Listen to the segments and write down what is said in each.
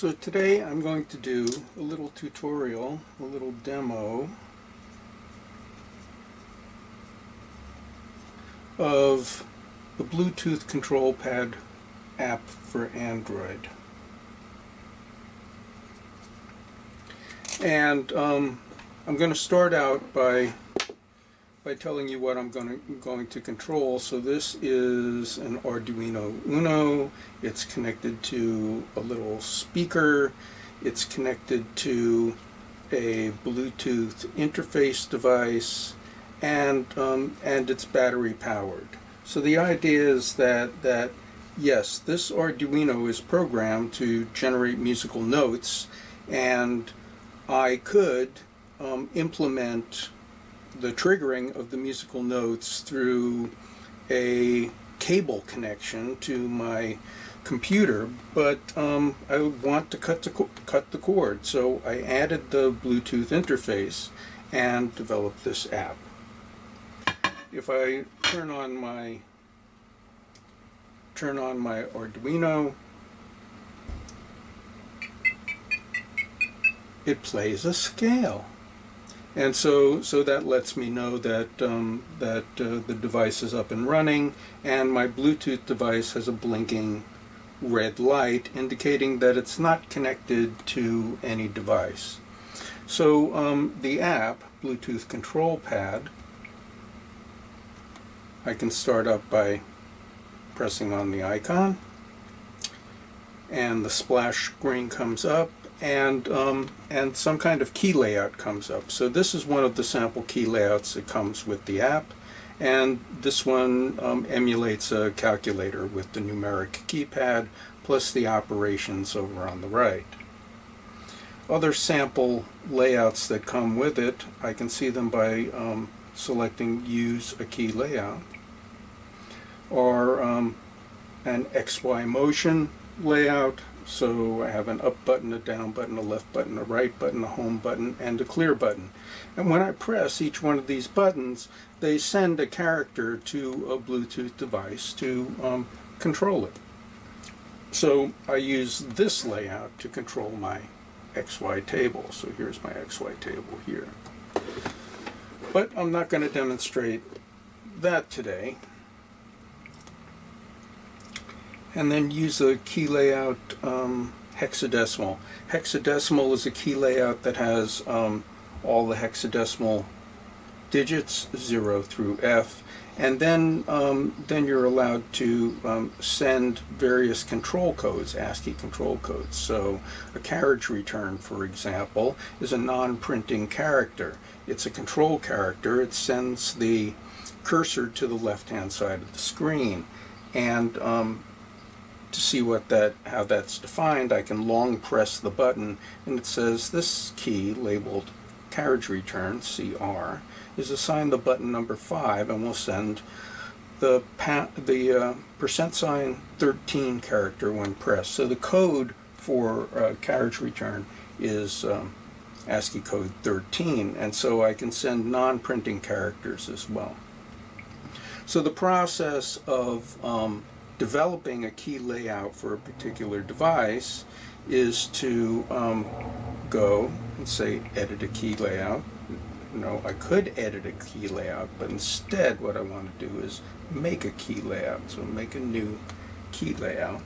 So today I'm going to do a little tutorial, a little demo of the Bluetooth Control Pad app for Android. And I'm going to start out by telling you what I'm going to control. So this is an Arduino Uno. It's connected to a little speaker. It's connected to a Bluetooth interface device, and it's battery powered. So the idea is that yes, this Arduino is programmed to generate musical notes, and I could implement the triggering of the musical notes through a cable connection to my computer, but I want to cut the cord, so I added the Bluetooth interface and developed this app. If I turn on my Arduino, it plays a scale. And so that lets me know that the device is up and running, and my Bluetooth device has a blinking red light indicating that it's not connected to any device. So the app, Bluetooth Control Pad, I can start up by pressing on the icon, and the splash screen comes up, and some kind of key layout comes up. So this is one of the sample key layouts that comes with the app, and this one emulates a calculator with the numeric keypad plus the operations over on the right. Other sample layouts that come with it, I can see them by selecting Use a Key Layout, or an XY motion layout. So I have an up button, a down button, a left button, a right button, a home button, and a clear button. And when I press each one of these buttons, they send a character to a Bluetooth device to control it. So I use this layout to control my XY table. So here's my XY table here. But I'm not going to demonstrate that today. And then use a key layout hexadecimal. Hexadecimal is a key layout that has all the hexadecimal digits 0 through F, and then you're allowed to send various control codes, ASCII control codes. So a carriage return, for example, is a non-printing character. It's a control character. It sends the cursor to the left-hand side of the screen, and to see how that's defined, I can long press the button, and it says this key, labeled carriage return, CR, is assigned the button number 5, and will send the %13 character when pressed. So the code for carriage return is ASCII code 13, and so I can send non-printing characters as well. So the process of developing a key layout for a particular device is to go and say edit a key layout. No, I could edit a key layout, but instead what I want to do is make a key layout. So make a new key layout.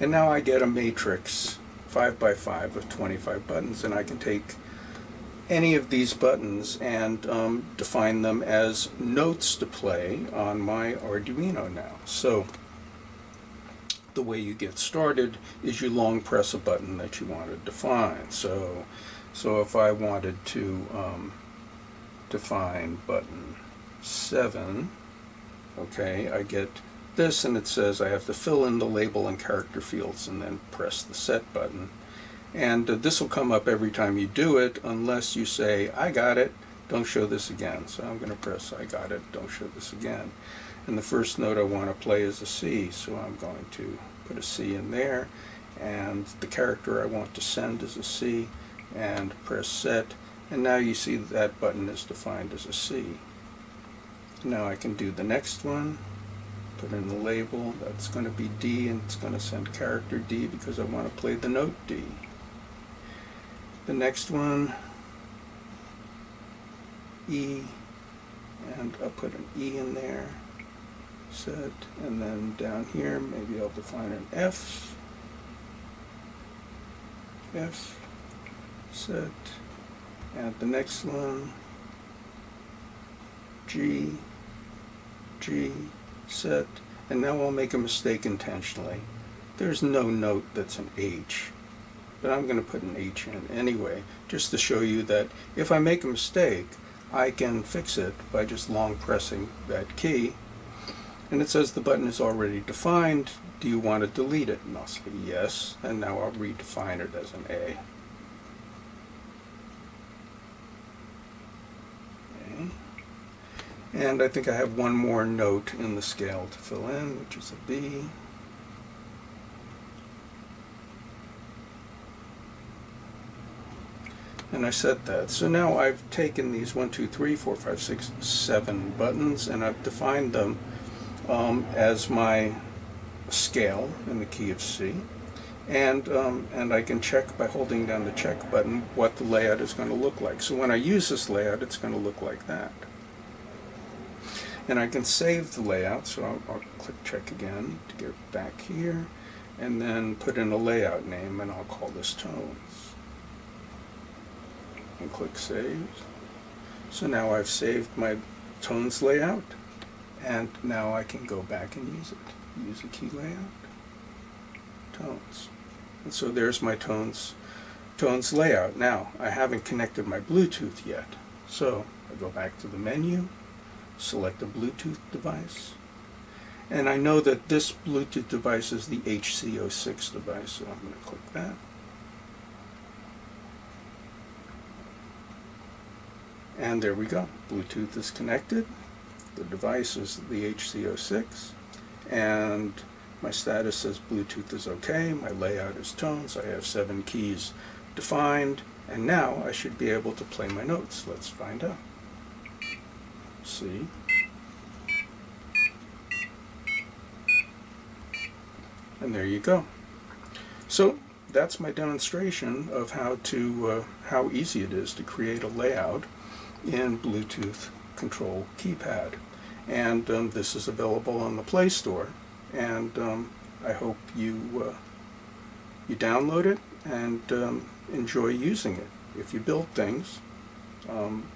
And now I get a matrix 5 by 5 of 25 buttons, and I can take any of these buttons and define them as notes to play on my Arduino now. So the way you get started is you long press a button that you want to define. So if I wanted to define button 7, okay, I get this, and it says I have to fill in the label and character fields and then press the set button. And this will come up every time you do it, unless you say, I got it, don't show this again. So I'm going to press I got it, don't show this again. And the first note I want to play is a C, so I'm going to put a C in there. And the character I want to send is a C, and press set. And now you see that button is defined as a C. Now I can do the next one, put in a label that's going to be D, and it's going to send character D because I want to play the note D. The next one, E, and I'll put an E in there, set, and then down here maybe I'll define an F, F, set, and the next one, G, G, set, and now I'll make a mistake intentionally. There's no note that's an H, but I'm going to put an H in anyway, just to show you that if I make a mistake, I can fix it by just long pressing that key. And it says the button is already defined. Do you want to delete it? And I'll say yes, and now I'll redefine it as an A. And I think I have one more note in the scale to fill in, which is a B. And I set that. So now I've taken these 1, 2, 3, 4, 5, 6, 7 buttons, and I've defined them as my scale in the key of C. And I can check by holding down the check button what the layout is going to look like. So when I use this layout, it's going to look like that. And I can save the layout, so I'll click check again to get back here, and then put in a layout name, and I'll call this Tones. And click Save. So now I've saved my Tones layout, and now I can go back and use it. Use the key layout, Tones. And so there's my Tones layout. Now, I haven't connected my Bluetooth yet, so I go back to the menu, select a Bluetooth device, and I know that this Bluetooth device is the HC-06 device, so I'm going to click that. And there we go. Bluetooth is connected. The device is the HC-06, and my status says Bluetooth is okay. My layout is Tones. I have 7 keys defined, and now I should be able to play my notes. Let's find out. C, and there you go. So that's my demonstration of how easy it is to create a layout in Bluetooth Control Keypad, and this is available on the Play Store, and I hope you download it and enjoy using it. If you build things,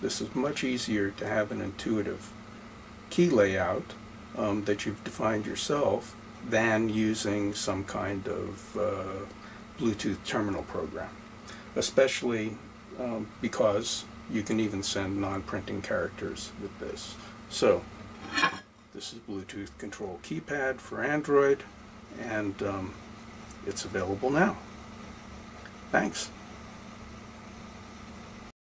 this is much easier to have an intuitive key layout that you've defined yourself than using some kind of Bluetooth terminal program, especially because you can even send non-printing characters with this. So this is Bluetooth Control Keypad for Android, and it's available now. Thanks.